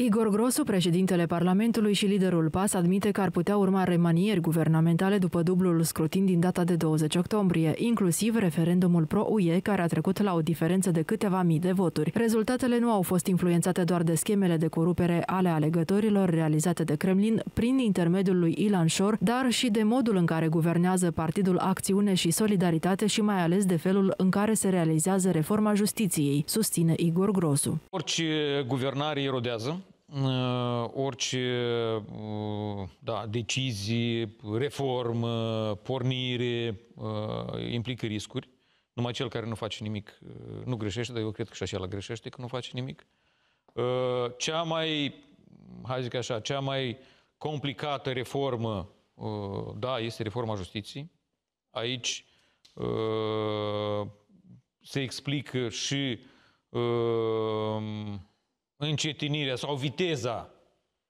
Igor Grosu, președintele Parlamentului și liderul PAS, admite că ar putea urma remanieri guvernamentale după dublul scrutin din data de 20 octombrie, inclusiv referendumul pro-UE, care a trecut la o diferență de câteva mii de voturi. Rezultatele nu au fost influențate doar de schemele de corupere ale alegătorilor realizate de Kremlin prin intermediul lui Ilan Șor, dar și de modul în care guvernează Partidul Acțiune și Solidaritate și mai ales de felul în care se realizează reforma justiției, susține Igor Grosu. Orice guvernare erodează. Orice decizie, reformă, pornire implică riscuri. Numai cel care nu face nimic nu greșește, dar eu cred că și așa la greșește, că nu face nimic. Cea mai complicată reformă, este reforma justiției. Aici se explică și încetinirea sau viteza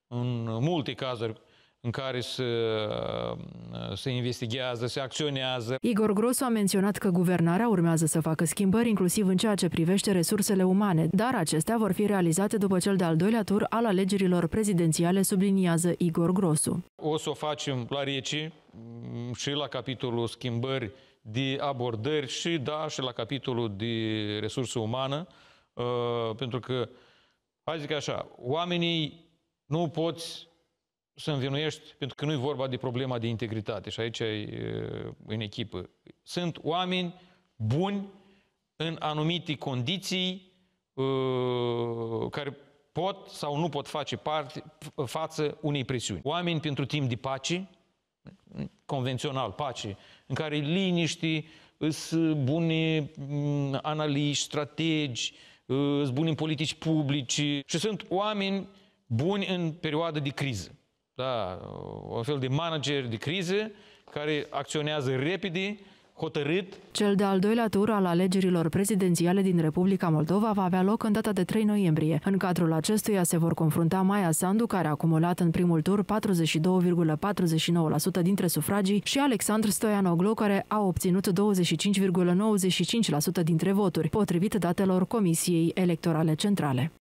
în multe cazuri în care se investighează, se acționează. Igor Grosu a menționat că guvernarea urmează să facă schimbări, inclusiv în ceea ce privește resursele umane, dar acestea vor fi realizate după cel de-al doilea tur al alegerilor prezidențiale, subliniază Igor Grosu. O să o facem la RICI și la capitolul schimbări de abordări și, și la capitolul de resursă umană, pentru că oamenii nu poți să învinuiești, pentru că nu e vorba de problema de integritate, și aici în echipă. Sunt oameni buni în anumite condiții care pot sau nu pot face față unei presiuni. Oameni pentru timp de pace, convențional, pace, în care liniște, sunt buni analiști, strategi, sunt buni în politici publici și sunt oameni buni în perioada de criză. Un fel de manageri de criză care acționează repede, hotărât. Cel de-al doilea tur al alegerilor prezidențiale din Republica Moldova va avea loc în data de 3 noiembrie. În cadrul acestuia se vor confrunta Maia Sandu, care a acumulat în primul tur 42,49% dintre sufragii, și Alexandru Stoianoglu, care a obținut 25,95% dintre voturi, potrivit datelor Comisiei Electorale Centrale.